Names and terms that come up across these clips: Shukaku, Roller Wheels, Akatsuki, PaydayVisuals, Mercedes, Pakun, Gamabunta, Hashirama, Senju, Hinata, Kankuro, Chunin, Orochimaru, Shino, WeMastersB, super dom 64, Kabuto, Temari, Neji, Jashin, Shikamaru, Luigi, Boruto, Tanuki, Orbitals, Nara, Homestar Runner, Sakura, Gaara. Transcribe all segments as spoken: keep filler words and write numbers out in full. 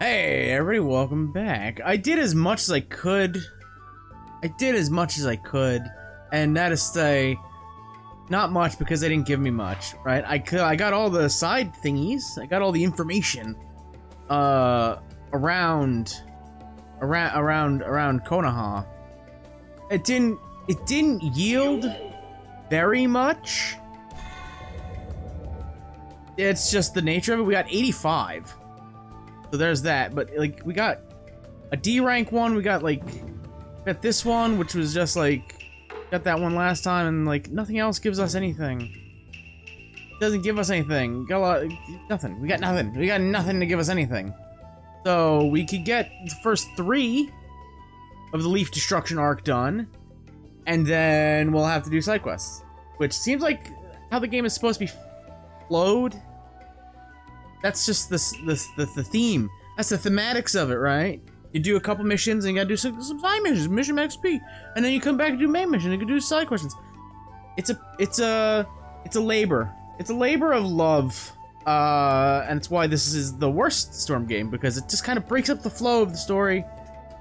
Hey everybody, welcome back. I did as much as I could. I did as much as I could, and that is to say, not much because they didn't give me much, right? I could, I got all the side thingies. I got all the information uh, around, around, around, around Konoha. It didn't, it didn't yield very much. It's just the nature of it. We got eighty-five. So there's that, but like we got a D rank one, we got like got this one, which was just like got that one last time, and like nothing else gives us anything. It doesn't give us anything. Got a lot, nothing. We got nothing. We got nothing to give us anything. So we could get the first three of the Leaf Destruction arc done, and then we'll have to do side quests, which seems like how the game is supposed to be flowed. That's just this, this, the, the theme. That's the thematics of it, right? You do a couple missions, and you gotta do some, some side missions, mission X P, and then you come back and do main mission, and you can do side questions. It's a, it's a, it's a labor. It's a labor of love, uh, and it's why this is the worst Storm game, because it just kind of breaks up the flow of the story,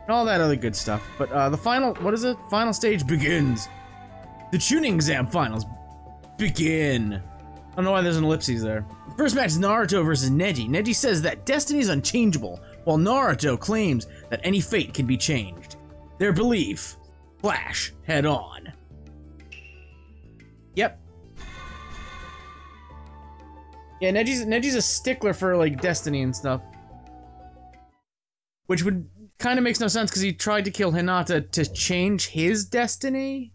and all that other good stuff. But uh, the final, what is it? Final stage begins. The Chunin exam finals begin. I don't know why there's an ellipses there. The first match is Naruto versus Neji. Neji says that destiny is unchangeable, while Naruto claims that any fate can be changed. Their belief, clash head on. Yep. Yeah, Neji's, Neji's a stickler for like destiny and stuff. Which would kind of makes no sense because he tried to kill Hinata to change his destiny.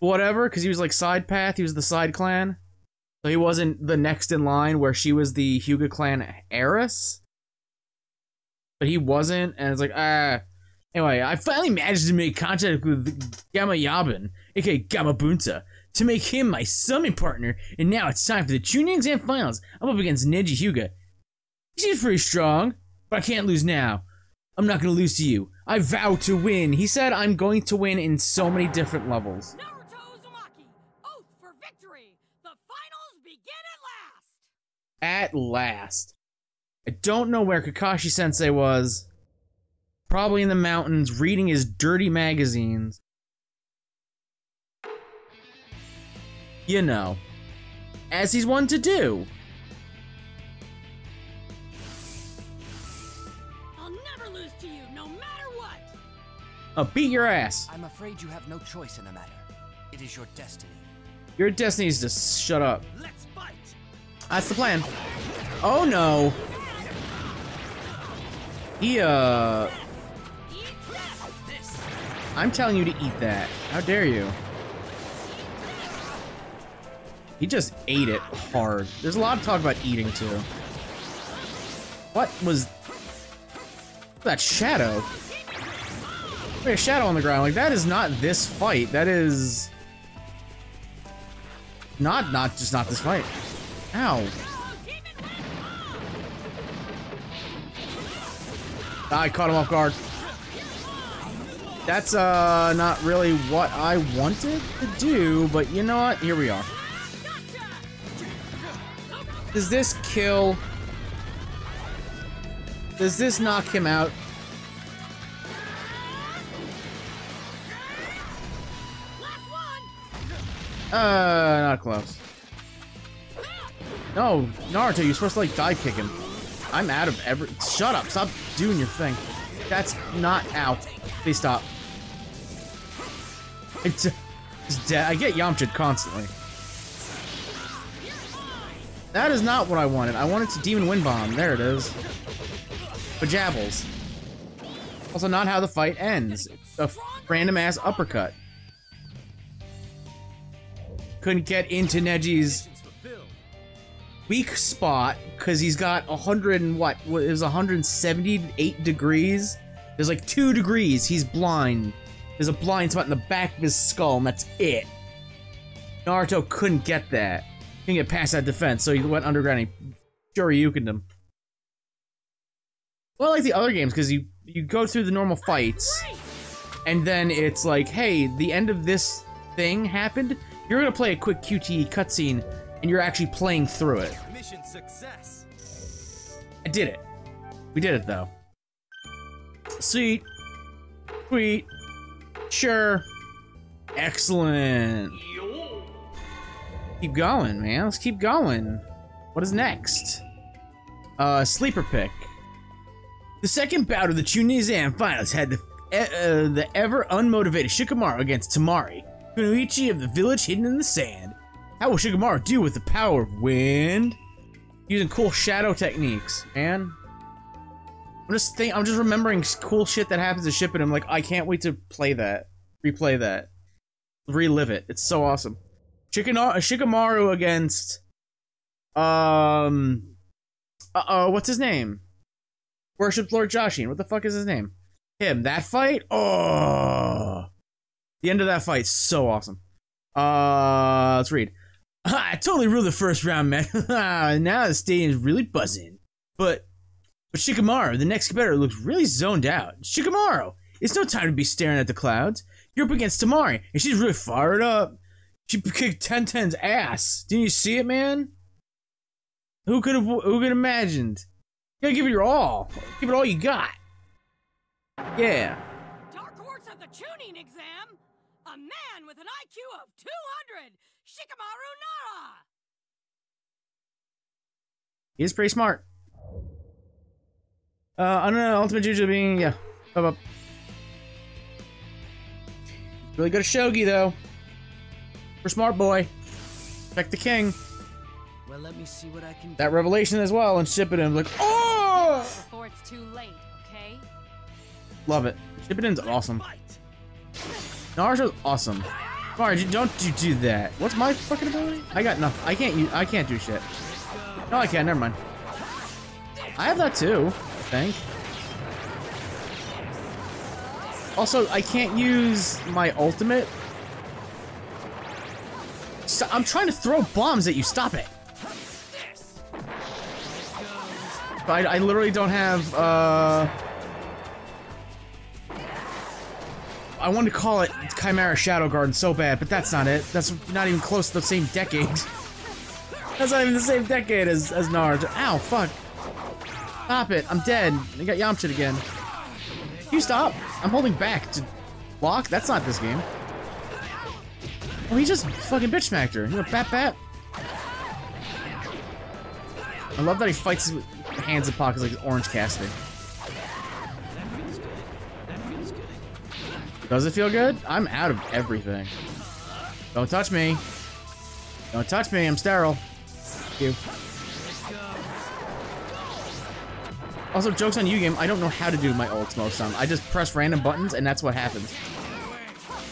Whatever, because he was like side path, he was the side clan, so he wasn't the next in line where she was the Hyuga clan heiress, but he wasn't, and it's like ah. Anyway, I finally managed to make contact with Gamma Yabin, aka Gamabunta, to make him my summon partner, and now it's time for the Chunin exam finals. I'm up against Neji Hyuga. She's pretty strong, but I can't lose now. I'm not gonna lose to you. I vow to win. He said I'm going to win in so many different levels. No! At last. I don't know where Kakashi Sensei was. Probably in the mountains, reading his dirty magazines. You know. As he's one to do. I'll never lose to you, no matter what! I'll beat your ass. I'm afraid you have no choice in the matter. It is your destiny. Your destiny is to shut up. Let's fight! That's the plan. Oh no. He, uh... I'm telling you to eat that. How dare you? He just ate it hard. There's a lot of talk about eating too. What was... that shadow? There's a shadow on the ground. Like, that is not this fight. That is... Not, not, just not this fight. Ow. I caught him off guard. That's uh not really what I wanted to do, but you know what? Here we are. Does this kill? Does this knock him out? Uh, not close. No, Naruto, you're supposed to, like, dive kick him. I'm out of every... Shut up. Stop doing your thing. That's not... Ow. Please stop. It's, it's dead. I get Yamcha'd constantly. That is not what I wanted. I wanted to Demon Wind Bomb. There it is. Bajabbles. Also not how the fight ends. A random-ass uppercut. Couldn't get into Neji's... weak spot, because he's got a hundred and what? It was one hundred seventy-eight degrees. There's like two degrees. He's blind. There's a blind spot in the back of his skull, and that's it. Naruto couldn't get that. Couldn't get past that defense, so he went underground and he Shoryukened him. Well, like the other games, because you, you go through the normal fights, and then it's like, hey, the end of this thing happened. You're going to play a quick Q T E cutscene, and you're actually playing through it. Mission success. I did it. We did it, though. Sweet. Sweet. Sure. Excellent. Keep going, man. Let's keep going. What is next? Uh, sleeper pick. The second bout of the Chunin exam finals had the, uh, the ever unmotivated Shikamaru against Temari, Kunoichi of the village hidden in the sand. How will Shikamaru do with the power of wind? Using cool shadow techniques, man. I'm just think I'm just remembering cool shit that happens to Shippuden. I'm like, I can't wait to play that, replay that, relive it. It's so awesome. Shikamaru, Shikamaru against, um, uh oh, what's his name? Worships Lord Jashin. What the fuck is his name? Him. That fight? Oh. The end of that fight's so awesome. Uh, let's read. I totally ruined the first round, man. Now the stadium's really buzzing. But, but Shikamaru, the next competitor, looks really zoned out. Shikamaru! It's no time to be staring at the clouds. You're up against Temari, and she's really fired up. She kicked ten ten's ass. Didn't you see it, man? Who could have? Who could have imagined? You gotta give it your all. Give it all you got. Yeah. Dark horse of the Chunin exam, a man with an I Q of two hundred, Shikamaru Nara. He is pretty smart. Uh, I don't know. Ultimate Juju being yeah. Up, up. Really good at shogi though. For smart boy. Check the king. Well, let me see what I can do. That revelation as well, and Shippuden's like, oh! Before it's too late, okay? Love it. Shippuden's awesome. Naruto's awesome. Sorry, don't you do that? What's my fucking ability? I got nothing. I can't. Use, I can't do shit. No, I can't. Never mind. I have that too. I think. Also, I can't use my ultimate. So I'm trying to throw bombs at you. Stop it. I, I literally don't have, uh... I wanted to call it Chimera Shadow Garden so bad, but that's not it. That's not even close to the same decade. That's not even the same decade as, as Naruto. Ow, fuck. Stop it, I'm dead. I got Yamcha'd again. Can you stop? I'm holding back to block? That's not this game. Oh, he just fucking bitch smacked her. You know, bat bat. I love that he fights with hands and pockets like Orange Cassidy. That feels good. That feels good. Does it feel good? I'm out of everything. Don't touch me. Don't touch me. I'm sterile. Thank you. Also, jokes on you, game. I don't know how to do my ult most of the time. I just press random buttons, and that's what happens.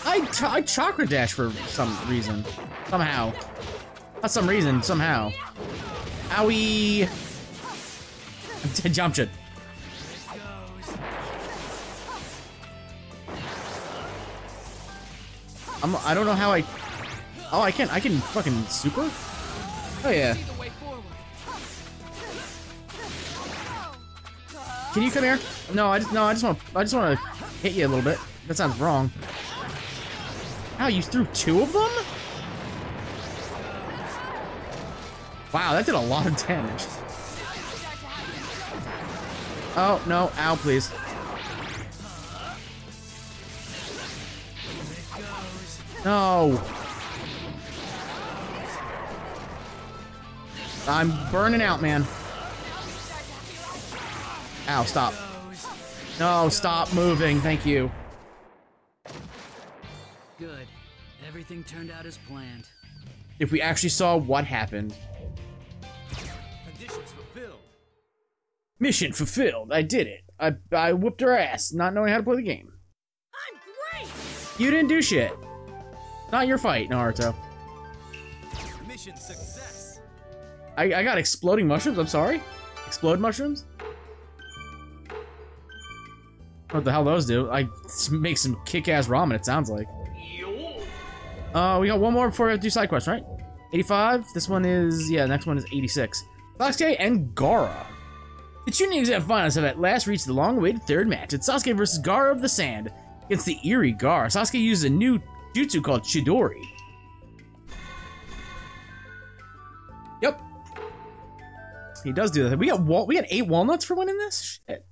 I, I chakra dash for some reason. Somehow. Not some reason. Somehow. Owie. Jump shit. I'm, I don't know how I... Oh, I can I can fucking super? Oh, yeah. Can you come here? No, I just no, I just want I just want to hit you a little bit. That sounds wrong. Wow, you threw two of them? Wow, that did a lot of damage. Oh, no. Ow, please. No. I'm burning out, man. Ow, stop. No, stop moving. Thank you. Good. Everything turned out as planned. If we actually saw what happened. Conditions fulfilled. Mission fulfilled. I did it. I I whooped her ass, not knowing how to play the game. I'm great. You didn't do shit. Not your fight, Naruto. Mission success. I I got exploding mushrooms. I'm sorry. Explode mushrooms. What the hell those do? I make some kick-ass ramen. It sounds like. Uh, we got one more before we have to do side quests, right? eighty-five. This one is yeah. Next one is eighty-six. Sasuke and Gaara. The Chunin exam finals have at last reached the long-awaited third match. It's Sasuke versus Gaara of the Sand against the eerie Gaara. Sasuke uses a new jutsu called Chidori. Yep. He does do that. We got wal we got eight walnuts for winning this? Shit.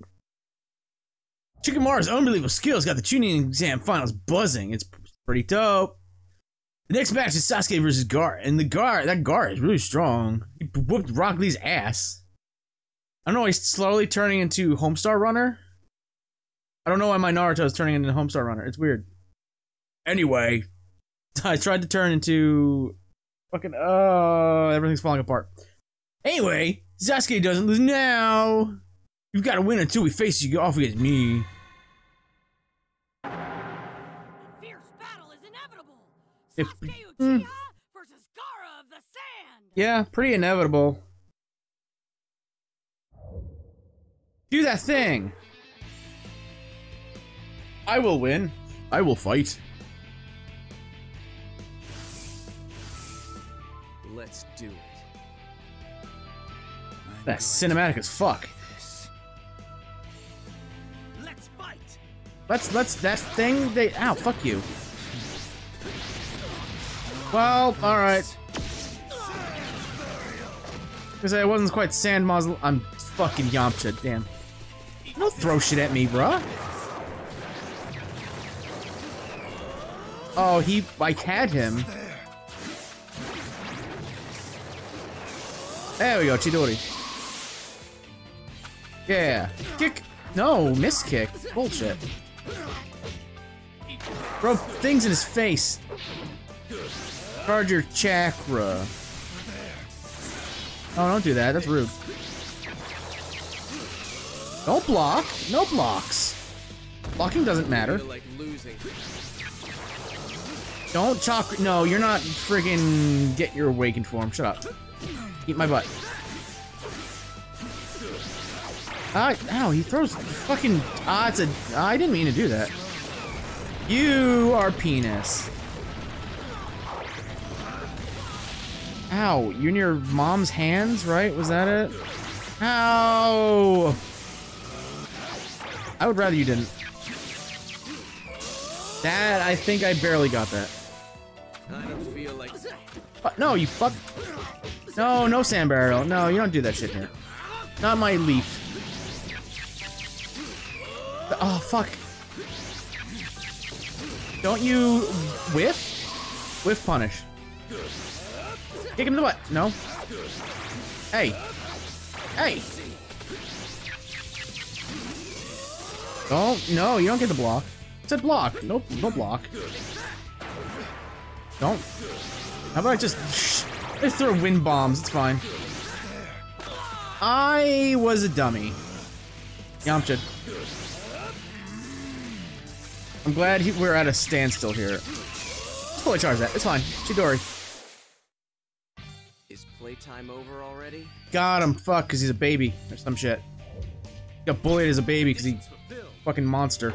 Shikamaru's unbelievable skills got the Chunin exam finals buzzing. It's pretty dope. The next match is Sasuke versus Gaara, and the Gaara, that Gaara is really strong. He whooped Rock Lee's ass. I don't know why he's slowly turning into Homestar Runner. I don't know why my Naruto is turning into Homestar Runner. It's weird. Anyway, I tried to turn into fucking, oh, everything's falling apart. Anyway, Sasuke doesn't lose now. You've got to win until we face you off against me. It, mm. Yeah, pretty inevitable. Do that thing. I will win. I will fight. Let's do it. I'm That's cinematic as fuck. Let's fight. Let's let's that thing they ow fuck you. Well, alright. Because I wasn't quite sand muzzle. I'm fucking Yamcha, damn. Don't throw shit at me, bruh. Oh, he, like, had him. There we go, Chidori. Yeah. Kick. No, miss kick. Bullshit. Throw things in his face. Charge your chakra. Oh, don't do that. That's rude. Don't block. No blocks. Blocking doesn't matter. Don't chakra. No, you're not friggin' get your awakened form. Shut up. Eat my butt. Ah, ow, he throws fucking. Ah, it's a. Ah, I didn't mean to do that. You are penis. Ow, you're in your mom's hands, right? Was that it? Ow! I would rather you didn't. That, I think I barely got that. I don't feel like... But, no, you fuck... No, no sand barrel. No, you don't do that shit here. Not my leaf. Oh, fuck. Don't you... whiff? Whiff punish. Kick him in the butt. No. Hey. Hey. Oh, no, you don't get the block. It said block. Nope, no block. Don't. How about I just, just throw wind bombs? It's fine. I was a dummy. Yamcha. I'm glad he, we're at a standstill here. Let's fully charge that. It's fine. Chidori. Time over already? Got him, fuck, because he's a baby or some shit. He got bullied as a baby because he's a fucking monster.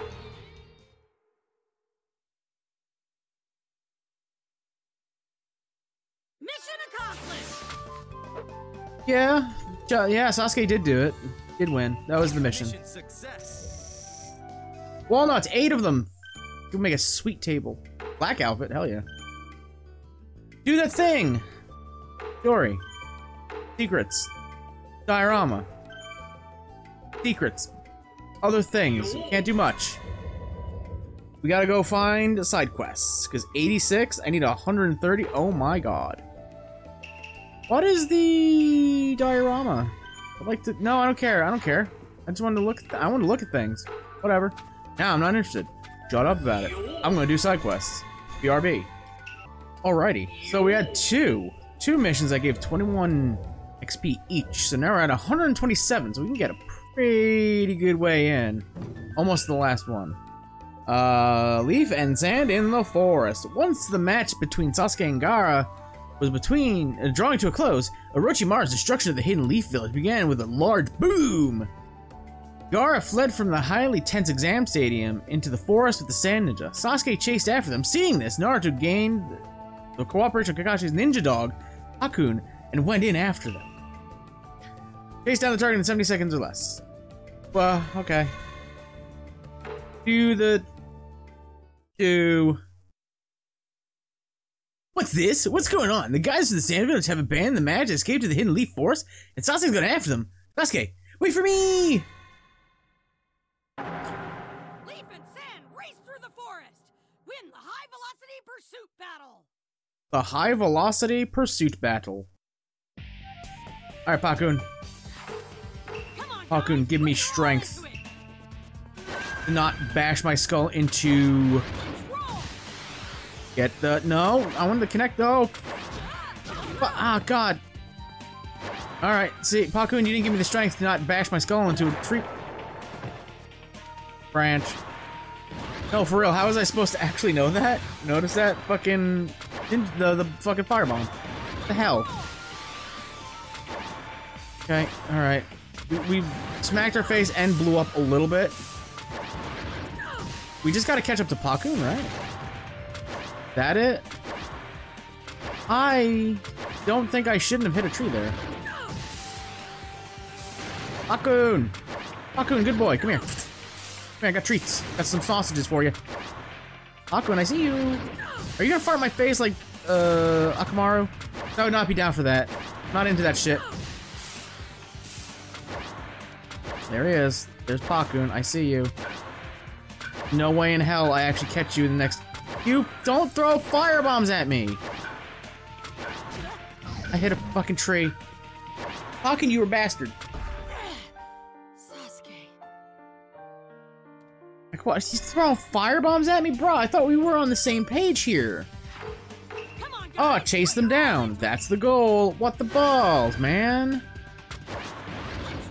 Mission accomplished. Yeah, yeah, Sasuke did do it. Did win. That was the mission. Mission success. Walnuts, eight of them. Go make a sweet table. Black outfit, hell yeah. Do that thing. Story. Secrets. Diorama. Secrets. Other things. Can't do much. We gotta go find side quests. Because eighty-six, I need one hundred thirty. Oh my god. What is the diorama? I'd like to... No, I don't care. I don't care. I just wanted to look... I want to look at things. Whatever. Now I'm not interested. Shut up about it. I'm gonna do side quests. B R B. Alrighty. So we had two... Two missions that gave twenty-one X P each, so now we're at one hundred twenty-seven, so we can get a pretty good way in. Almost the last one. Uh, leaf and sand in the forest. Once the match between Sasuke and Gaara was between uh, drawing to a close, Orochimaru's destruction of the hidden leaf village began with a large boom. Gaara fled from the highly tense exam stadium into the forest with the sand ninja. Sasuke chased after them. Seeing this, Naruto gained the cooperation of Kakashi's ninja dog, Hakun, and went in after them. Chase down the target in seventy seconds or less. Well, okay. Do the... Do... What's this? What's going on? The guys of the Sand Village have abandoned the match and escaped to the Hidden Leaf Forest, and Sasuke's going after them. Sasuke, wait for me! Leaf and sand race through the forest. Win the high-velocity pursuit battle. The high-velocity pursuit battle. All right, Pakun. Pakun, give me strength. Do not bash my skull into. Get the no. I wanted to connect though. Ah, God. All right, see, Pakun, you didn't give me the strength to not bash my skull into a tree branch. No, for real. How was I supposed to actually know that? Notice that fucking the the fucking firebomb. What the hell? Okay. All right. We, we smacked our face and blew up a little bit. We just gotta catch up to Pakun, right? That it? I don't think I shouldn't have hit a tree there. Pakun! Pakun, good boy, come here. Come here, I got treats. Got some sausages for you. Pakun, I see you. Are you gonna fart in my face like, uh, Akamaru? I would not be down for that. Not into that shit. There he is. There's Pakun, I see you. No way in hell I actually catch you in the next. You don't throw firebombs at me! I hit a fucking tree. How can you were a bastard? Sasuke. Like what? He's throwing firebombs at me? Bro, I thought we were on the same page here. Come on, oh, chase them down. That's the goal. What the balls, man?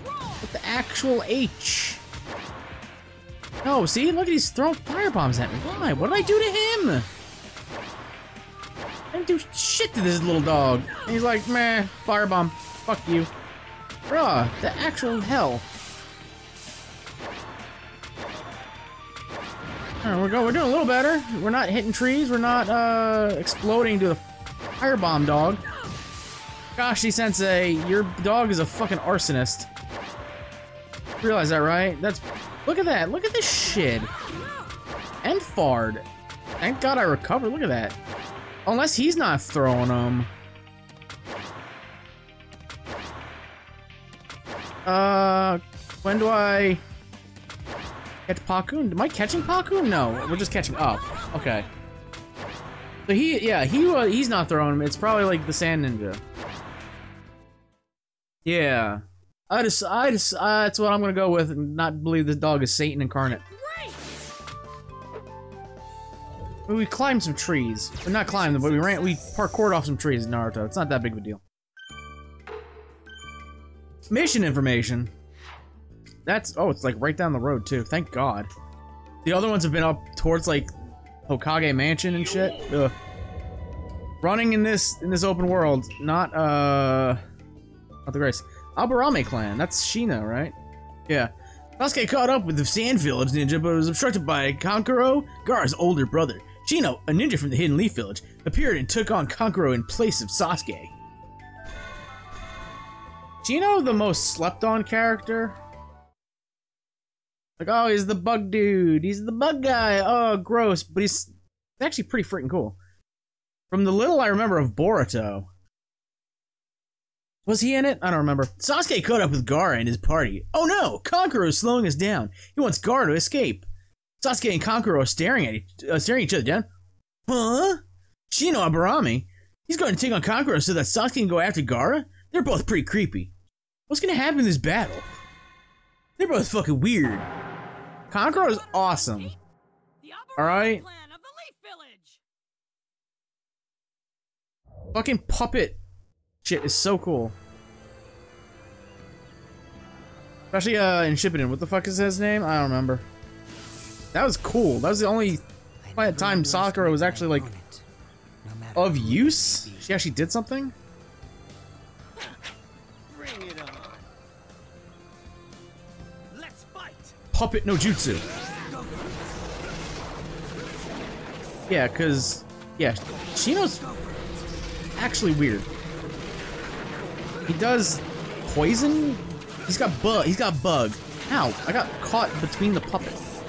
What the actual H? Oh, see? Look at he's throwing firebombs at me. Why? What did I do to him? I didn't do shit to this little dog. And he's like, meh, firebomb. Fuck you. Bruh, the actual hell. Alright, we're going, we're doing a little better. We're not hitting trees. We're not, uh, exploding to the firebomb dog. Kakashi Sensei, your dog is a fucking arsonist. You realize that, right? That's... Look at that! Look at this shit! And Fard! Thank God I recovered, look at that. Unless he's not throwing them. Uh, when do I catch Pakun? Am I catching Pakun? No, we're just catching up. Okay. So he, yeah, he uh, he's not throwing him. It's probably like the Sand Ninja. Yeah. I just, I just, uh, that's what I'm gonna go with and not believe this dog is Satan incarnate. But we climbed some trees. Well, not climbed them, but we ran, we parkoured off some trees in Naruto. It's not that big of a deal. Mission information. That's, oh, it's like right down the road too. Thank God. The other ones have been up towards like Hokage Mansion and shit. Ugh. Running in this, in this open world, not, uh, not the grace. Aburame clan, that's Shino, right? Yeah. Sasuke caught up with the Sand Village ninja, but was obstructed by Kankuro, Gaara's older brother. Shino, a ninja from the Hidden Leaf Village, appeared and took on Kankuro in place of Sasuke. Shino, the most slept-on character? Like, oh, he's the bug dude, he's the bug guy, oh, gross, but he's actually pretty freaking cool. From the little I remember of Boruto. Was he in it? I don't remember. Sasuke caught up with Gaara and his party. Oh no! Kankuro is slowing us down. He wants Gaara to escape. Sasuke and Kankuro are staring at each, uh, staring each other down. Huh? Shino Aburame? He's going to take on Kankuro so that Sasuke can go after Gaara? They're both pretty creepy. What's going to happen in this battle? They're both fucking weird. Kankuro is awesome. Alright? Fucking puppet. Shit is so cool. Especially uh, in Shippuden. What the fuck is his name? I don't remember. That was cool. That was the only time Sakura was actually like of use. She actually did something. Bring it on. Let's fight. Puppet no jutsu. Yeah, cause yeah, Shino's actually weird. He does poison? He's got bug. He's got bug. Ow. I got caught between the puppets.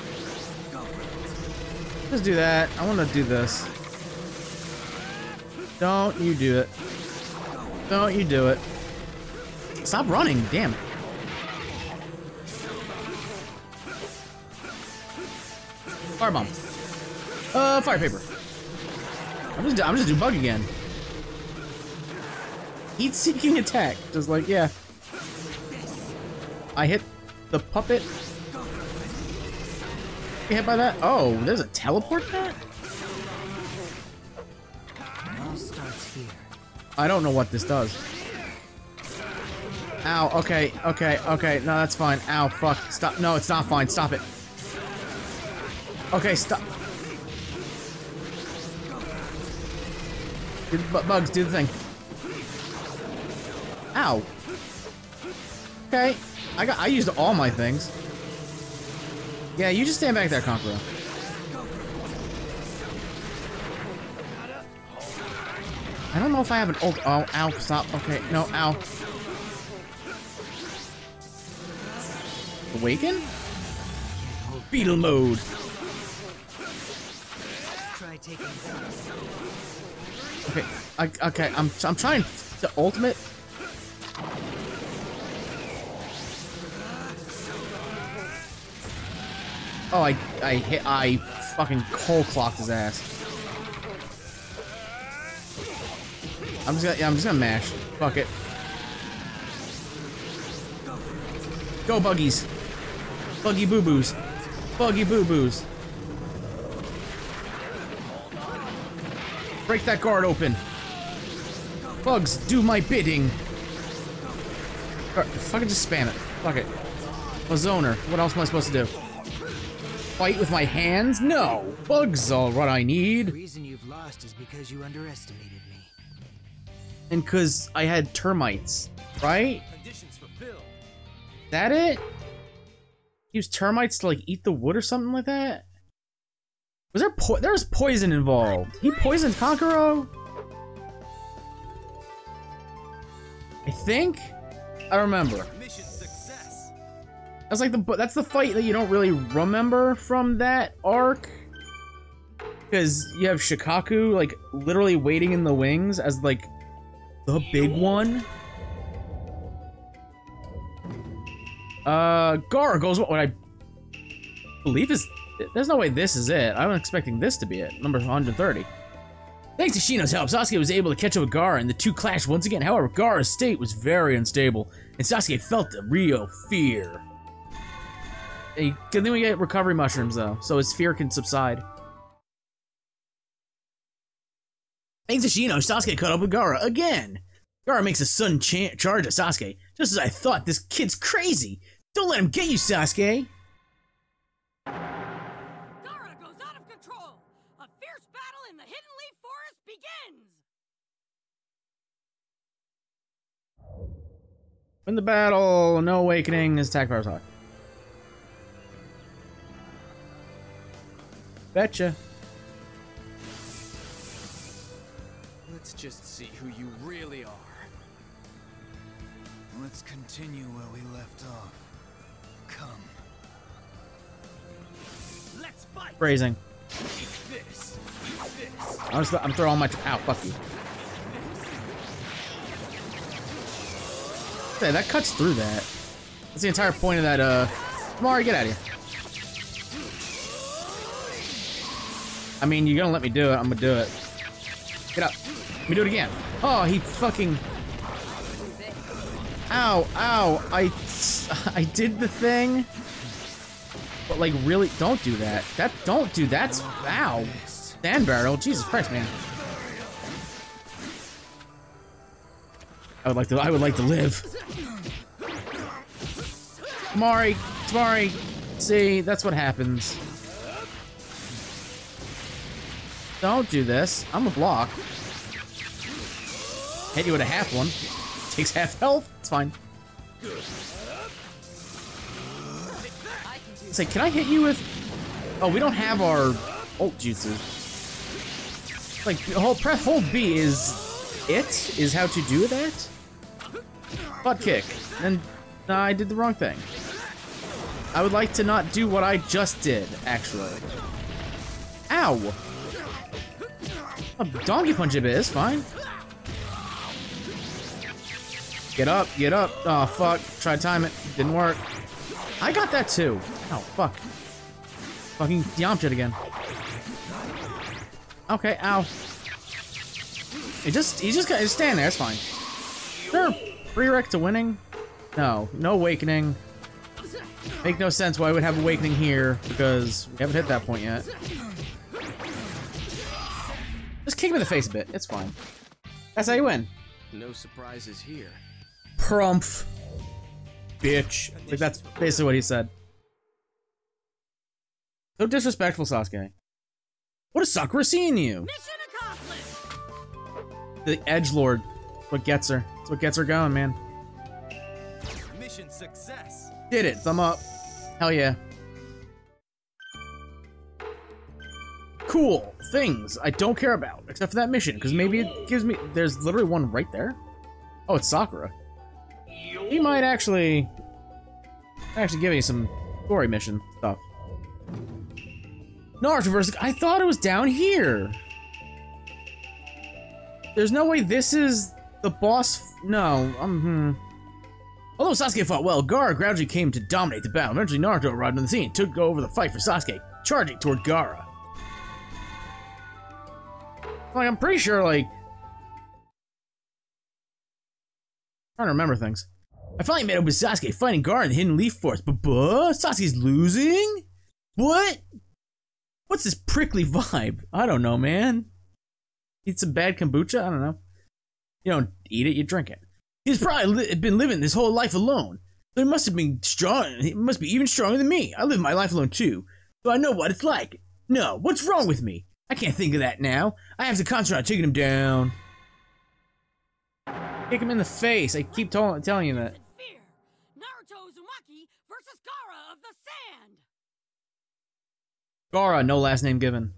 Let's do that. I want to do this. Don't you do it. Don't you do it. Stop running, damn it. Firebomb. Uh, fire paper. I'm just, I'm just do bug again. Heat-seeking attack. Just like, yeah. I hit the puppet. Get hit by that? Oh, there's a teleport there? I don't know what this does. Ow, okay, okay, okay. No, that's fine. Ow, fuck. Stop. No, it's not fine. Stop it. Okay, stop. Bugs, do the thing. Ow. Okay. I got I used all my things. Yeah, you just stand back there, Kankuro. I don't know if I have an ult. Oh, ow, stop. Okay, no, ow. Awaken? Beetle mode. Try taking Okay, I, okay, I'm I'm trying to ultimate. Oh, I I hit I fucking cold clocked his ass. I'm just gonna yeah, I'm just gonna mash. Fuck it. Go buggies, buggy boo boos, buggy boo boos. Break that guard open. Bugs, do my bidding. Right, fucking just spam it. Fuck it. A zoner. What else am I supposed to do? Fight with my hands? No. Bugs are what I need. The reason you've lost is because you underestimated me. And because I had termites, right? Conditions fulfilled. That it? Use termites to like eat the wood or something like that? Was there po there was poison involved? He poisoned Kankuro? I think? I remember. Mission success. That's like the that's the fight that you don't really remember from that arc. Because you have Shukaku like literally waiting in the wings as like the big one. Uh Gaara goes what I believe is there's no way this is it. I'm expecting this to be it. Number one hundred thirty. Thanks to Shino's help, Sasuke was able to catch up with Gaara, and the two clashed once again. However, Gaara's state was very unstable, and Sasuke felt the real fear. Hey, good thing we get recovery mushrooms, though, so his fear can subside. Thanks to Shino, Sasuke caught up with Gaara again. Gaara makes a sudden cha charge at Sasuke. Just as I thought, this kid's crazy. Don't let him get you, Sasuke. Win the battle, no awakening, his attack power is high. Betcha. Let's just see who you really are. Let's continue where we left off. Come. Let's fight. Phrasing. This. This. I'm, just, I'm throwing my out. Fuck you. Okay, that cuts through that. That's the entire point of that, uh... Temari, get out of here. I mean, you're gonna let me do it, I'm gonna do it. Get up. Let me do it again. Oh, he fucking... Ow, ow, I... I did the thing. But, like, really, don't do that. That, don't do that. That's, ow. Sand barrel, Jesus Christ, man. I would like to. I would like to live. Temari, Temari. See, that's what happens. Don't do this. I'm a block. Hit you with a half one. Takes half health. It's fine. Say, like, can I hit you with? Oh, we don't have our ult jutsu. Like, hold press hold B is it is how to do that. Butt kick. And nah, I did the wrong thing. I would like to not do what I just did, actually. Ow! I'll donkey punch a bit, it's fine. Get up, get up. Oh, fuck. Try to time it. Didn't work. I got that too. Oh, fuck. Fucking Yamcha again. Okay, ow. It just, he just got, he's standing there, it's fine. Is there a prereq to winning? No, no awakening. Make no sense why I would have awakening here, because we haven't hit that point yet. Just kick him in the face a bit, it's fine. That's how you win. No surprises here. Promph. Bitch. Like, that's basically what he said. So disrespectful, Sasuke. What is Sakura seeing you? Mission accomplished. The edgelord. That's what gets her. That's what gets her going, man. Mission success. Did it. Thumb up. Hell yeah. Cool. Things I don't care about, except for that mission, because maybe it gives me... There's literally one right there. Oh, it's Sakura. He might actually... Actually give me some story mission stuff. Naruto versus... I thought it was down here! There's no way this is the boss... F no, um... Hmm. Although Sasuke fought well, Gaara gradually came to dominate the battle. Eventually, Naruto arrived on the scene and took over the fight for Sasuke, charging toward Gaara. Like, I'm pretty sure, like... I'm trying to remember things. I finally met up with Sasuke fighting Gaara in the Hidden Leaf Forest, but buh, Sasuke's losing? What? What's this prickly vibe? I don't know, man. Eat some bad kombucha? I don't know. You don't eat it, you drink it. He's probably li been living this whole life alone. So he must have been strong. He must be even stronger than me. I live my life alone too, so I know what it's like. No, what's wrong with me? I can't think of that now. I have to concentrate on taking him down. Kick him in the face. I keep telling telling you that. Naruto Uzumaki versus Gaara of the Sand. Gaara, no last name given.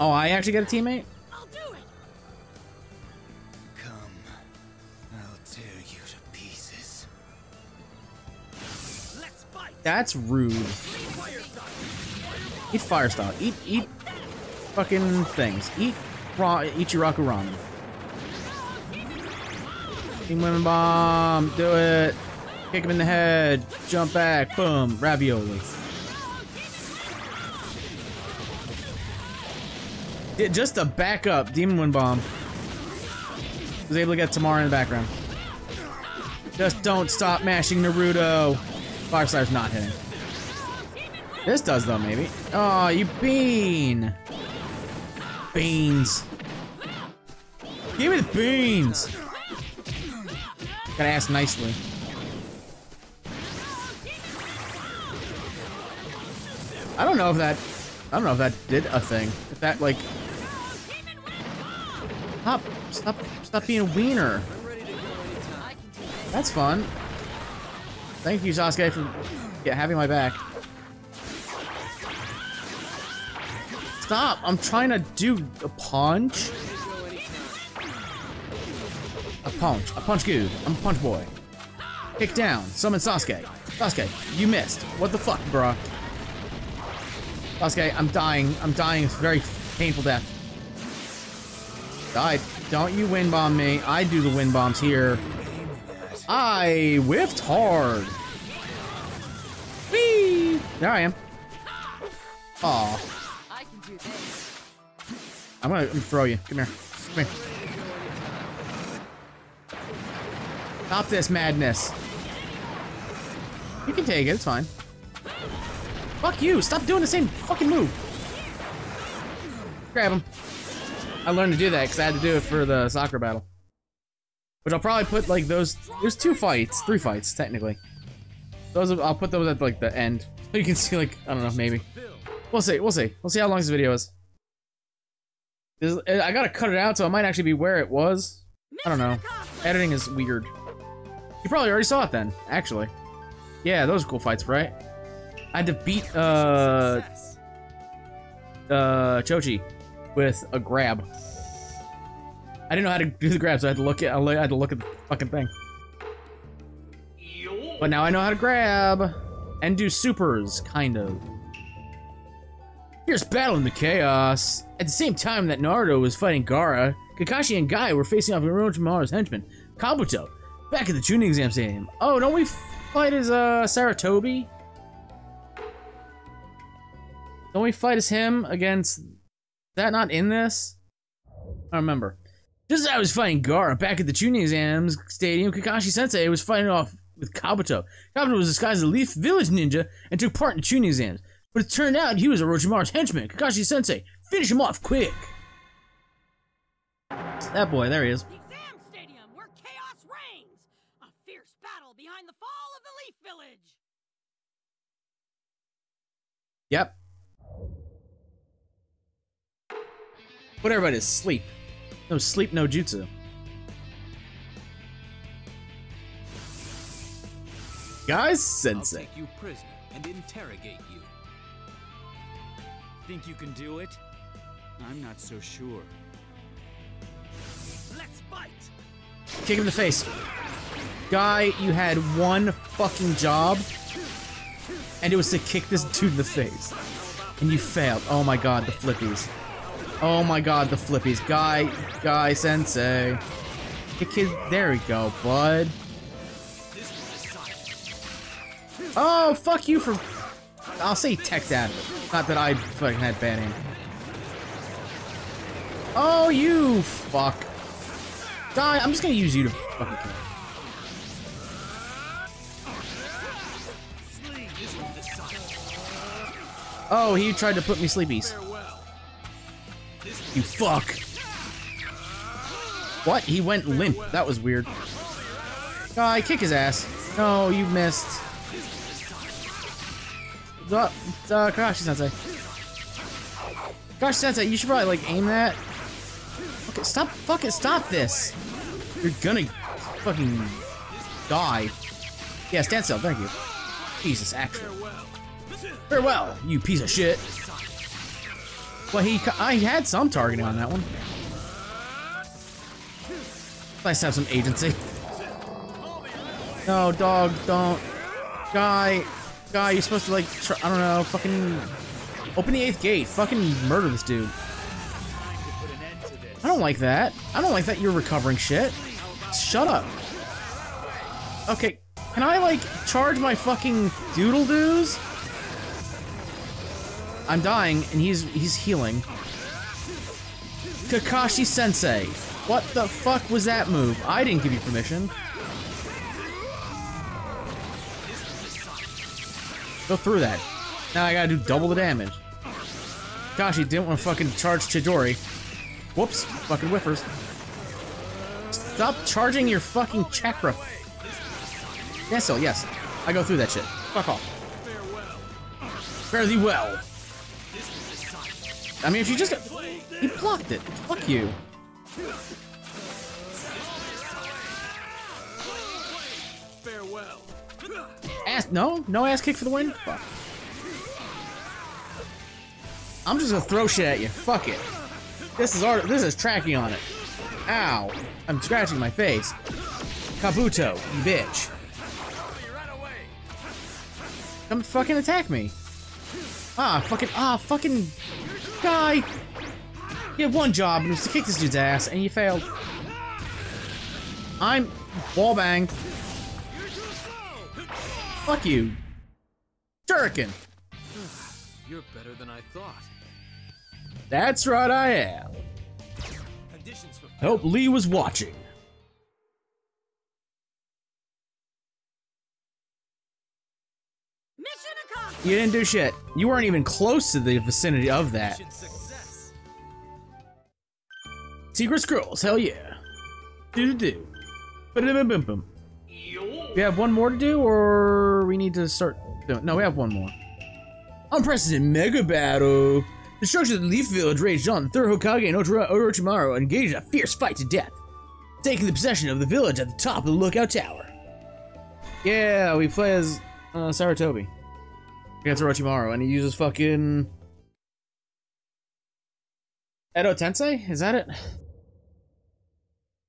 Oh, I actually got a teammate? I'll do it. Come, I'll tear you to pieces. Let's fight. That's rude. Eat fire style. Eat eat fucking things. Eat raw Ichiraku ramen. Team Women Bomb, do it. Kick him in the head. Jump back. Boom. Ravioli. Yeah, just a backup. Demon Wind Bomb. Was able to get Temari in the background. Just don't stop mashing Naruto. Fire Star's not hitting. This does though, maybe. Oh, you bean. Beans. Give me the beans. Gotta ask nicely. I don't know if that, I don't know if that did a thing. If that like, stop, stop, stop being a wiener. That's fun. Thank you, Sasuke, for yeah, having my back. Stop! I'm trying to do a punch. A punch. A punch goo. I'm a punch boy. Kick down. Summon Sasuke. Sasuke, you missed. What the fuck, bruh? Sasuke, I'm dying. I'm dying. It's a very painful death. Died. Don't you wind bomb me. I do the wind bombs here. I whiffed hard. Whee! There I am. Aw. I'm gonna throw you. Come here. Come here. Stop this madness. You can take it, it's fine. Fuck you, stop doing the same fucking move. Grab him. I learned to do that because I had to do it for the soccer battle. Which I'll probably put like those, there's two fights, three fights technically. Those, I'll put those at like the end. So you can see like, I don't know, maybe. We'll see, we'll see. We'll see how long this video is. This, I gotta cut it out so it might actually be where it was. I don't know, editing is weird. You probably already saw it then, actually. Yeah, those are cool fights, right? I had to beat, uh... Uh, Chochi with a grab. I didn't know how to do the grab, so I had to look at, I had to look at the fucking thing. But now I know how to grab and do supers, kind of. Here's battle in the chaos. At the same time that Naruto was fighting Gaara, Kakashi and Gai were facing off against Uchiha's henchmen, Kabuto, back at the Chunin exam stadium. Oh, don't we fight as uh, Sarutobi? Don't we fight as him against... Is that not in this? I remember. Just as I was fighting Gaara back at the Chunin exam stadium, Kakashi Sensei was fighting off with Kabuto. Kabuto was disguised as a Leaf Village ninja and took part in Chunin exams. But it turned out he was Orochimaru's henchman, Kakashi Sensei. Finish him off quick. That boy, there he is. The exam stadium where chaos reigns. A fierce battle behind the fall of the Leaf Village. Yep. But everybody is sleep. No sleep, no jutsu. Guys, Sensei. I'll take you prisoner and interrogate you. Think you can do it? I'm not so sure. Let's fight! Kick him in the face. Guy, you had one fucking job, and it was to kick this dude in the face. And you failed. Oh my god, the flippies. Oh my god, the flippies. Guy, Guy Sensei. Kick his. There we go, bud. Oh, fuck you for. I'll say teched out of it. Not that I fucking had bad aim. Oh, you fuck. Die. I'm just gonna use you to fucking kill me. Oh, he tried to put me sleepies. You fuck. What? He went limp. That was weird. Die. Kick his ass. No, you missed. Uh, uh, Kakashi Sensei. Kakashi Sensei, you should probably like aim that. Okay, stop, fucking stop this. You're gonna fucking die. Yeah, stand still, thank you. Jesus, actually. Farewell, you piece of shit. Well, he, I had some targeting on that one. Nice to have some agency. No, dog, don't. Guy. Guy, you're supposed to like, try, I don't know, fucking open the eighth gate, fucking murder this dude. I don't like that. I don't like that you're recovering shit. Shut up. Okay, can I like charge my fucking doodle doos? I'm dying, and he's he's healing. Kakashi Sensei, what the fuck was that move? I didn't give you permission. Go through that. Now I gotta do double the damage. Gosh, he didn't want to fucking charge Chidori. Whoops, fucking whiffers. Stop charging your fucking chakra. Yes, so yes. I go through that shit. Fuck off. Fare thee well. I mean, if you just got... He blocked it. Fuck you. Farewell. Ass, no, no ass kick for the win. Fuck. I'm just gonna throw shit at you. Fuck it. This is art. This is tracking on it. Ow! I'm scratching my face. Kabuto, you bitch. Come fucking attack me. Ah, fucking ah, fucking guy. You had one job, and it was to kick this dude's ass, and you failed. I'm wall banged. Fuck you, Turrican. You're better than I thought. That's right, I am. For hope Lee was watching. Mission accomplished. You didn't do shit. You weren't even close to the vicinity of that. Secret Scrolls, hell yeah. Do do do. We have one more to do, or we need to start doing... No, we have one more. Unprecedented mega battle. The structure of the Leaf Village raged on. The third Hokage and Orochimaru engaged in a fierce fight to death, taking the possession of the village at the top of the lookout tower. Yeah, we play as uh, Sarutobi against Orochimaru, and he uses fucking... Edo Tensei? Is that it?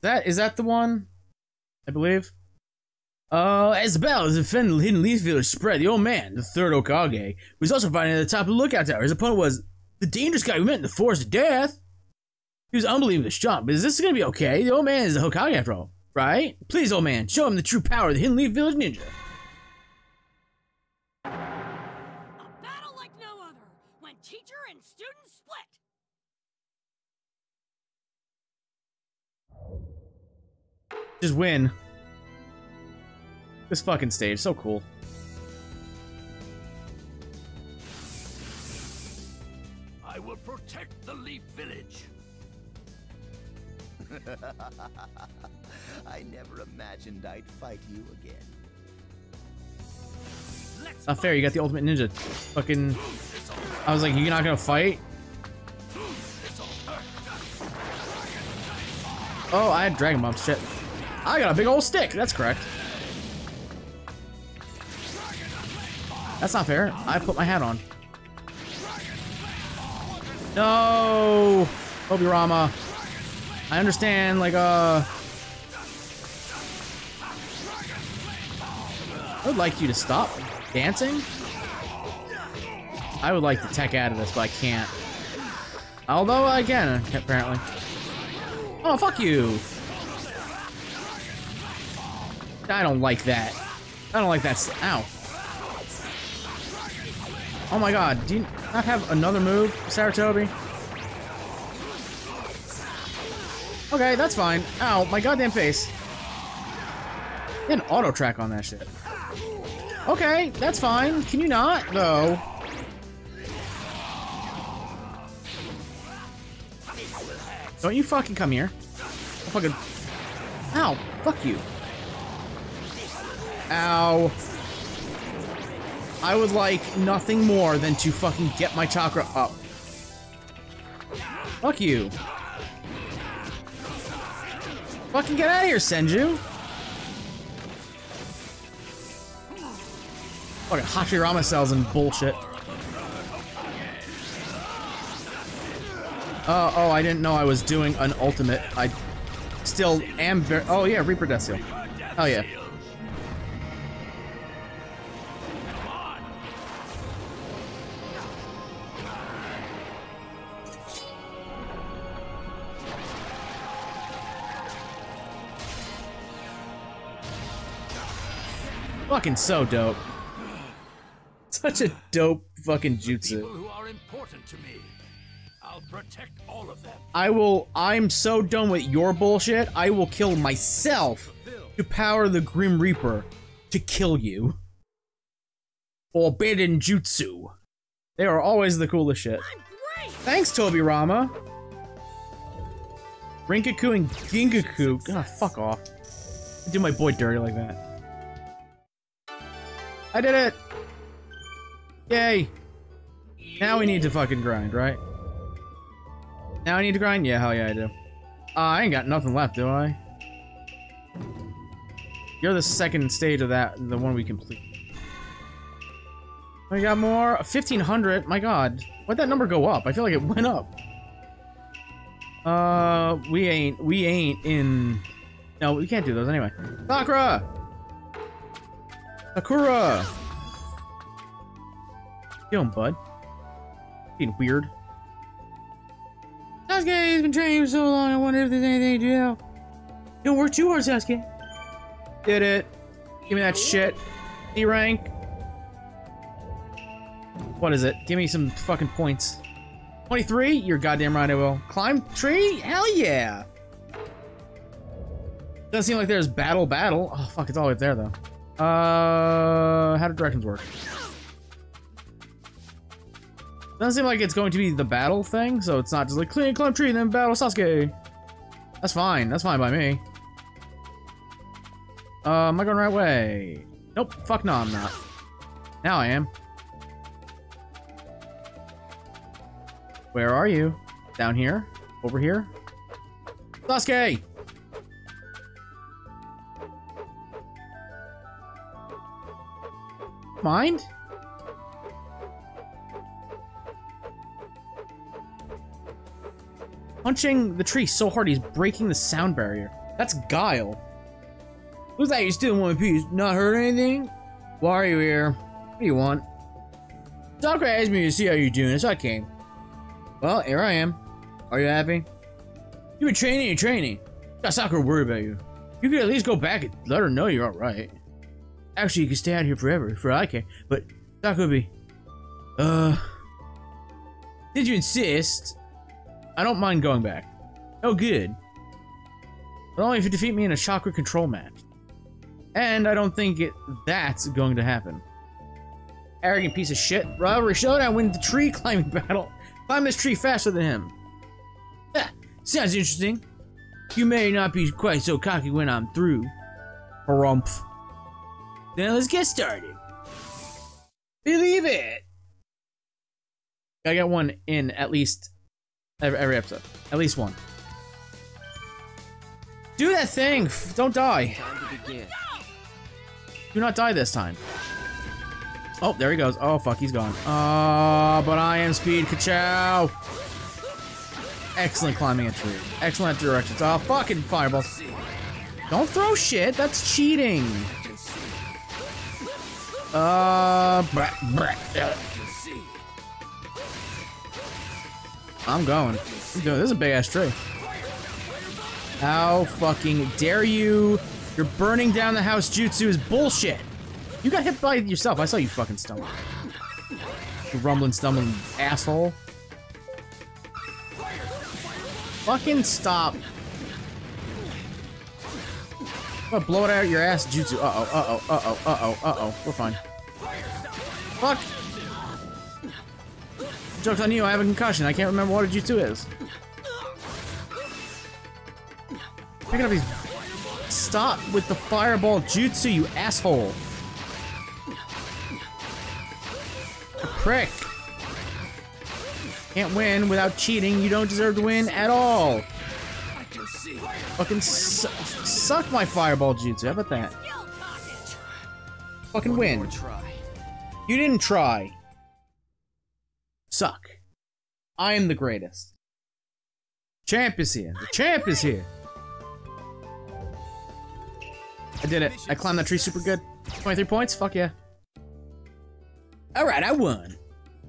That, is that the one? I believe. Uh, as battle is defending the hidden leaf village spread, the old man, the third Hokage, was also fighting at the top of the lookout tower. His opponent was the dangerous guy we met in the Forest of Death. He was unbelievably strong, but is this going to be okay? The old man is the Hokage after all, right? Please, old man, show him the true power of the hidden leaf village ninja. A battle like no other, when teacher and student split. Just win. This fucking stage, so cool. I will protect the Leaf Village. I never imagined I'd fight you again. Let's Not fair, you got the ultimate ninja. Fucking. I was like, you're not gonna fight? Oh, I had Dragon Bomb, shit. I got a big old stick, that's correct. That's not fair. I put my hat on. No! Obi-Rama. I understand, like, uh... I would like you to stop dancing. I would like to tech out of this, but I can't. Although I can, apparently. Oh, fuck you! I don't like that. I don't like that. Ow. Oh my god, do you not have another move, Sarutobi? Okay, that's fine. Ow, my goddamn face. Get an auto track on that shit. Okay, that's fine. Can you not? No. Don't you fucking come here. I'll fucking... Ow, fuck you. Ow. I would like nothing more than to fucking get my chakra up. Fuck you. Fucking get out of here, Senju. Fucking Hashirama cells and bullshit. Uh, oh, I didn't know I was doing an ultimate. I still am very... Oh, yeah, Reaper Death Seal. Oh, yeah. Fucking so dope. Such a dope fucking jutsu. People who are important to me. I'll protect all of them. I will I'm so done with your bullshit. I will kill myself to power the Grim Reaper to kill you. Forbidden jutsu. They are always the coolest shit. I'm great. Thanks, Tobirama. Rinkaku and Gingaku. God, fuck off. I do my boy dirty like that. I did it! Yay! Now we need to fucking grind, right? Now I need to grind? Yeah, hell yeah I do. Uh, I ain't got nothing left, do I? You're the second stage of that, the one we complete. We got more? fifteen hundred? My god. Why'd that number go up? I feel like it went up. Uh, we ain't, we ain't in... No, we can't do those anyway. Sakura! Sakura! Yo, bud. Being weird. Sasuke has been training for so long, I wonder if there's anything to do. Don't work too hard, Sasuke. Did it. Give me that shit. D rank. What is it? Give me some fucking points. twenty-three? You're goddamn right I will. Climb tree? Hell yeah! Doesn't seem like there's battle battle. Oh fuck, it's all right there though. Uh, how do directions work? Doesn't seem like it's going to be the battle thing, so it's not just like clean, climb tree, and then battle Sasuke. That's fine. That's fine by me. Uh, am I going the right way? Nope. Fuck no, I'm not. Now I am. Where are you? Down here? Over here? Sasuke! Mind? Punching the tree so hard he's breaking the sound barrier. That's guile. Looks like you're still in one piece. Not heard anything? Why are you here? What do you want? Sasuke asked me to see how you're doing, so I came. Well, here I am. Are you happy? You've been training and training. Got Sasuke worried about you. You could at least go back and let her know you're alright. Actually, you could stay out here forever, for all I care. But Sasuke, uh, did you insist? I don't mind going back. Oh, good. But only if you defeat me in a chakra control match. And I don't think it, that's going to happen. Arrogant piece of shit. Rivalry showdown. Win the tree climbing battle. Climb this tree faster than him. Ah, sounds interesting. You may not be quite so cocky when I'm through. Harumph. Then let's get started. Believe it. I got one in at least every, every episode. At least one. Do that thing! Don't die! Do not die this time. Oh, there he goes. Oh, fuck, he's gone. Ah, uh, but I am speed. Ka-chow! Excellent climbing a tree. Excellent directions. Oh, fucking fireballs. Don't throw shit. That's cheating. Uh, brat, brat. I'm going. Dude, this is a big-ass tree. How fucking dare you? You're burning down the house jutsu is bullshit. You got hit by yourself. I saw you fucking stumble. You rumbling, stumbling asshole. Fucking stop. I'm gonna blow it out of your ass jutsu. Uh-oh, uh-oh, uh-oh, uh-oh, uh-oh. We're fine. Fuck. Joke's on you. I have a concussion. I can't remember what a jutsu is. Picking up these. Stop with the fireball jutsu, you asshole. A prick. Can't win without cheating. You don't deserve to win at all. Fucking su suck my fireball jutsu. How about that? Fucking win. You didn't try. Suck. I am the greatest. Champ is here. The champ is here. I did it. I climbed that tree super good. twenty-three points? Fuck yeah. Alright, I won.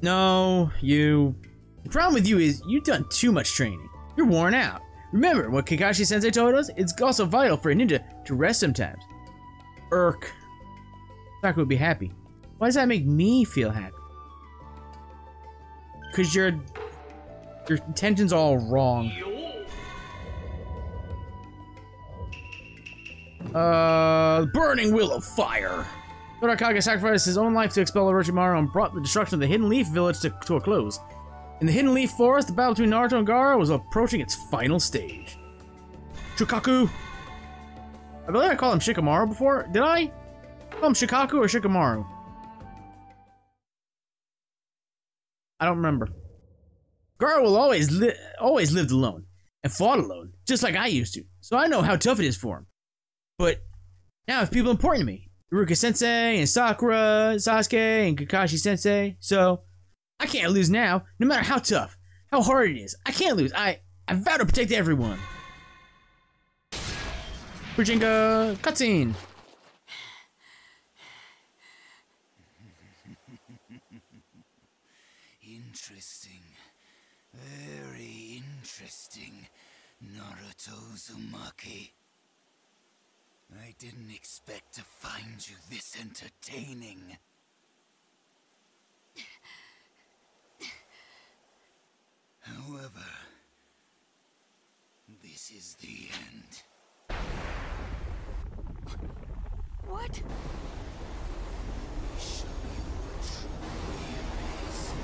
No, you... The problem with you is you've done too much training. You're worn out. Remember what Kakashi Sensei told us? It's also vital for a ninja to rest sometimes. Irk. Sasuke would be happy. Why does that make me feel happy? Because your... Your intention's all wrong. Uh, burning will of fire. Lord Hokage sacrificed his own life to expel Orochimaru and brought the destruction of the Hidden Leaf Village to, to a close. In the Hidden Leaf Forest, the battle between Naruto and Gaara was approaching its final stage. Shukaku. I believe I called him Shikamaru before. Did I? I call him Shukaku or Shikamaru? I don't remember. Gaara will always li always lived alone and fought alone, just like I used to. So I know how tough it is for him. But now it's people important to me. Iruka Sensei and Sakura, Sasuke and Kakashi Sensei. So I can't lose now, no matter how tough, how hard it is. I can't lose. I, I vow to protect everyone. Pujinka cutscene. Interesting. Very interesting. Naruto Uzumaki. I didn't expect to find you this entertaining. However, this is the end. What? Show you what true fear is.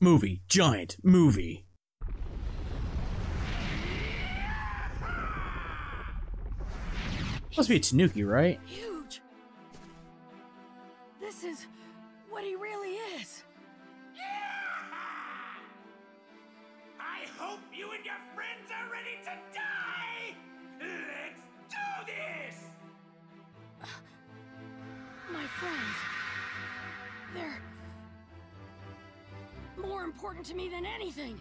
Movie. Giant movie. Must be a Tanuki, right? Huge. This is what he really is. I hope you and your friends are ready to die! Let's do this! Uh, my friends... They're... more important to me than anything!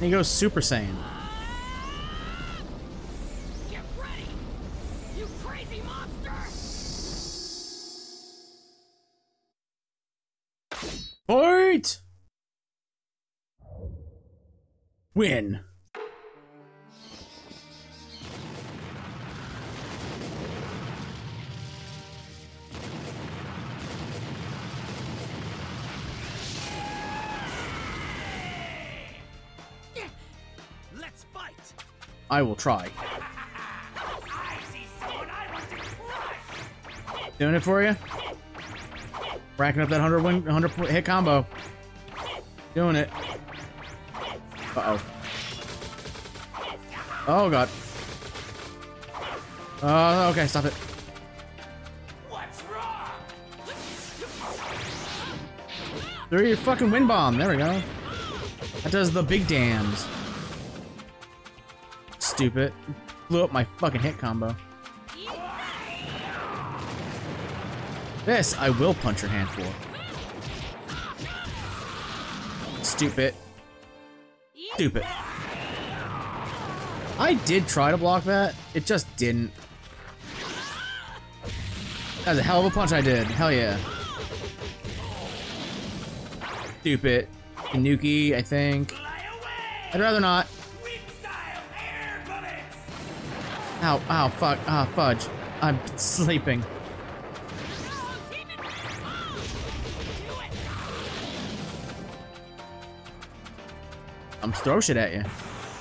He goes Super Saiyan. Get ready, you crazy monster! Fight! Win. I will try. Doing it for you. Racking up that one hundred hit combo. Doing it. Uh-oh. Oh, God. Uh, okay, stop it. What's wrong? Throw your fucking wind bomb. There we go. That does the big dams. Stupid. Blew up my fucking hit combo. This, I will punch your hand for. Stupid. Stupid. I did try to block that. It just didn't. That was a hell of a punch I did. Hell yeah. Stupid. Kanuki, I think. I'd rather not. Ow, ow, fuck, ah, fudge. I'm sleeping. I'm throw shit at you.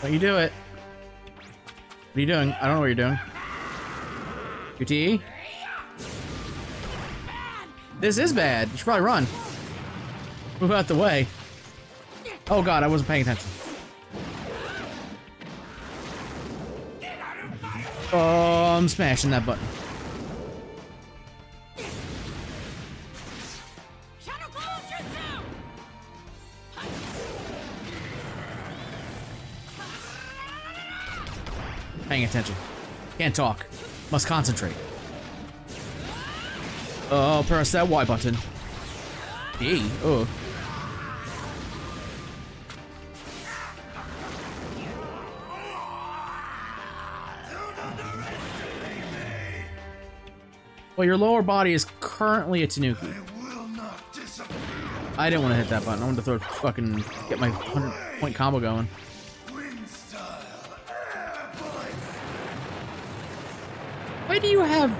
Don't you do it. What are you doing? I don't know what you're doing. Q T E? This is bad. You should probably run. Move out the way. Oh god, I wasn't paying attention. Oh, I'm smashing that button. Paying attention. Can't talk. Must concentrate. Oh, press that Y button. Hey, oh. Well, your lower body is currently a Tanuki. I will not disappear. I didn't want to hit that button. I wanted to throw fucking get my one hundred point combo going. Why do you have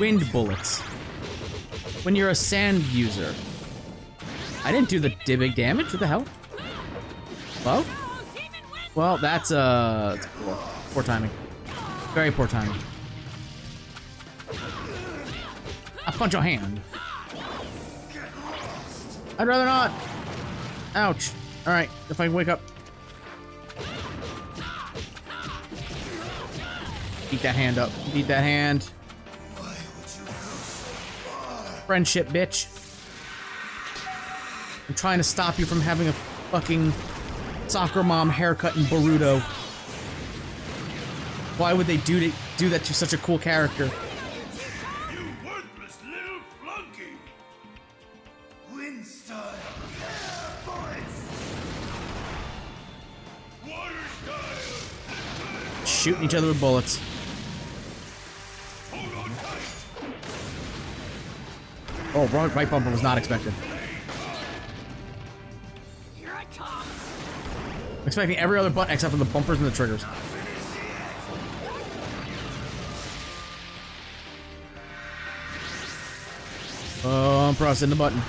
wind bullets when you're a sand user? I didn't do the big damage. What the hell? Well, well, that's uh, that's poor. poor timing. Very poor timing. Punch your hand. I'd rather not. Ouch. Alright, if I can wake up. Beat that hand up. Beat that hand. Friendship, bitch. I'm trying to stop you from having a fucking soccer mom haircut in Boruto. Why would they do, to, do that to such a cool character? Shooting each other with bullets. Oh, right bumper was not expected. I'm expecting every other button except for the bumpers and the triggers. Oh, I'm pressing the button.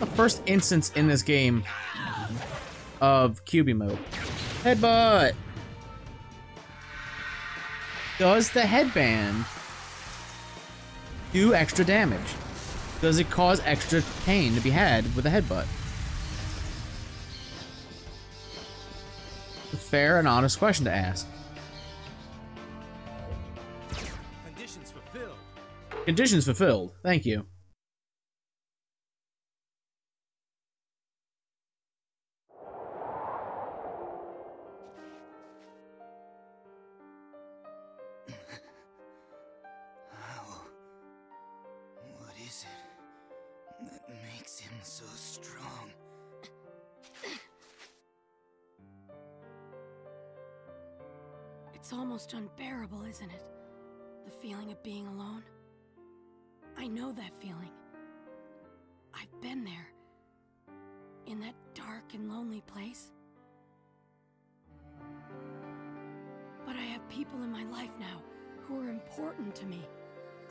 the first instance in this game of Kyuubi mode. Headbutt! Does the headband do extra damage? Does it cause extra pain to be had with a headbutt? A fair and honest question to ask. Conditions fulfilled. Conditions fulfilled. Thank you. It's almost unbearable, isn't it? The feeling of being alone. I know that feeling. I've been there. In that dark and lonely place. But I have people in my life now who are important to me.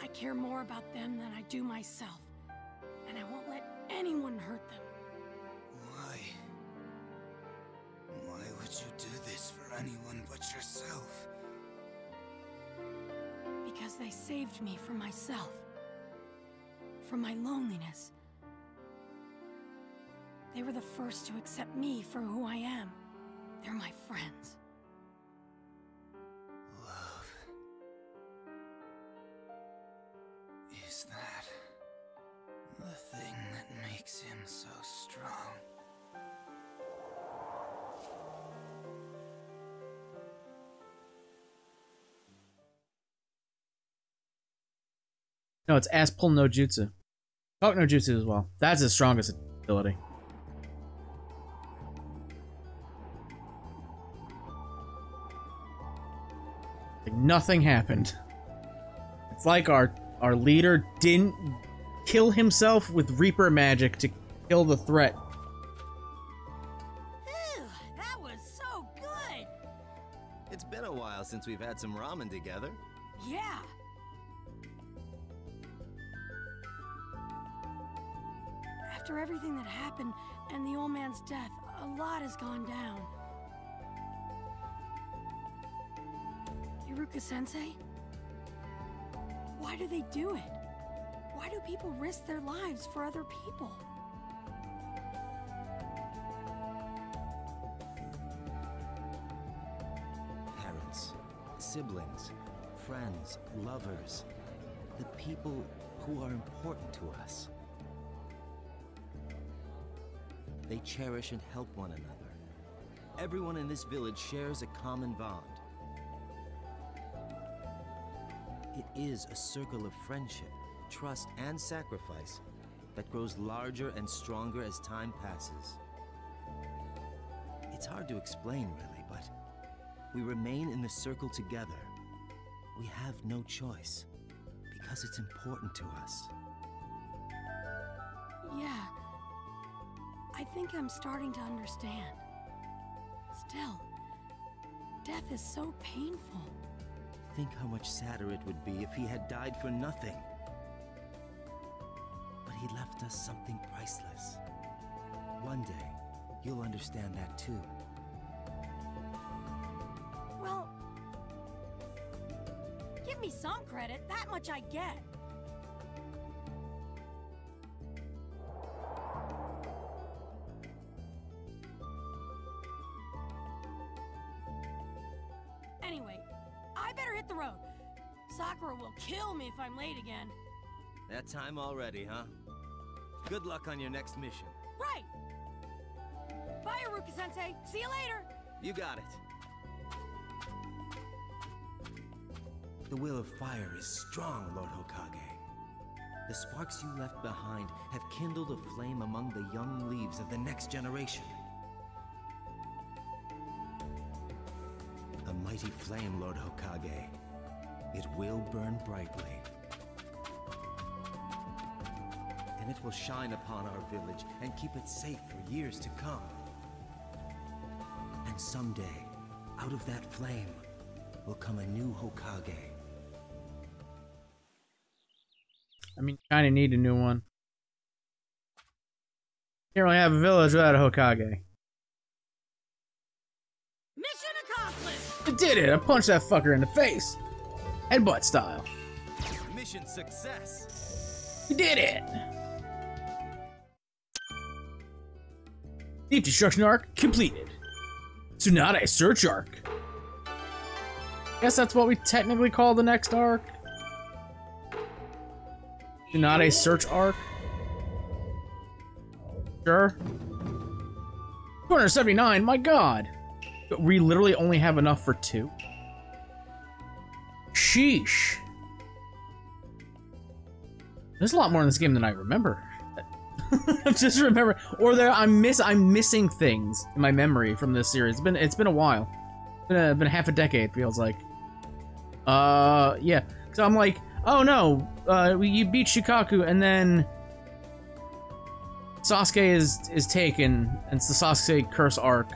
I care more about them than I do myself. And I won't let anyone hurt them. Why? Why would you do this for anyone but yourself? Because they saved me from myself. From my loneliness. They were the first to accept me for who I am. They're my friends. Love. Is that the thing that makes him so strong? No, it's ass pull no jutsu. Cock no jutsu as well. That's his strongest ability. Like nothing happened. It's like our our leader didn't kill himself with Reaper magic to kill the threat. Ew, that was so good. It's been a while since we've had some ramen together. Yeah. After everything that happened and the old man's death, a lot has gone down. Iruka Sensei? Why do they do it? Why do people risk their lives for other people? Parents, siblings, friends, lovers, the people who are important to us. They cherish and help one another. Everyone in this village shares a common bond. It is a circle of friendship, trust, and sacrifice that grows larger and stronger as time passes. It's hard to explain, really, but we remain in the circle together. We have no choice, because it's important to us. Yeah. I think I'm starting to understand. Still, death is so painful. Think how much sadder it would be if he had died for nothing. But he left us something priceless. One day, you'll understand that too. Well, give me some credit, that much I get. Kill me if I'm late again. That time already, huh? Good luck on your next mission. Right! Bye, Iruka-sensei. See you later! You got it. The will of fire is strong, Lord Hokage. The sparks you left behind have kindled a flame among the young leaves of the next generation. A mighty flame, Lord Hokage. It will burn brightly. And it will shine upon our village and keep it safe for years to come. And someday, out of that flame, will come a new Hokage. I mean, you kinda need a new one. You only have a village without a Hokage. Mission accomplished! I did it! I punched that fucker in the face! Headbutt style. Mission success! We did it! Deep Destruction Arc completed. Tsunade Search Arc. Guess that's what we technically call the next arc. Tsunade Search Arc. Sure. two hundred seventy-nine, my god! But we literally only have enough for two? Sheesh. There's a lot more in this game than I remember. Just remember, or there I'm miss I'm missing things in my memory from this series. It's been it's been a while, it's been a, been half a decade feels like. Uh yeah, so I'm like, oh no, uh, you beat Shukaku and then Sasuke is is taken, and it's the Sasuke curse arc.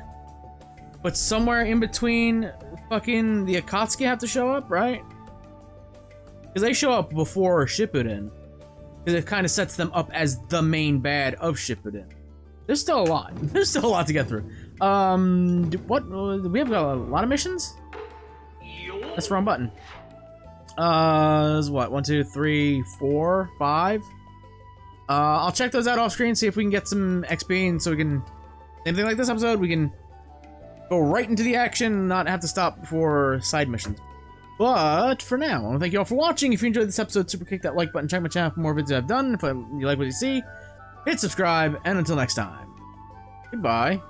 But somewhere in between, fucking the Akatsuki have to show up, right? Because they show up before Shippuden. Because it kind of sets them up as the main bad of Shippuden. There's still a lot. There's still a lot to get through. Um, what? We have got a lot of missions? That's the wrong button. Uh, is what? One, two, three, four, five? Uh, I'll check those out off screen, see if we can get some X P, and so we can... Same thing like this episode, we can go right into the action and not have to stop for side missions. But for now, I want to thank you all for watching. If you enjoyed this episode, super kick that like button, check my channel for more videos I've done. If you like what you see, hit subscribe, and until next time, goodbye.